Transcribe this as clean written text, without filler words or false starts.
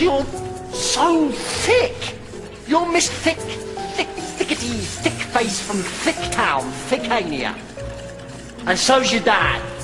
You're so thick. You're Miss Thick, thickity, thick face from Thick Town, Thickania. And so's your dad.